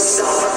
song.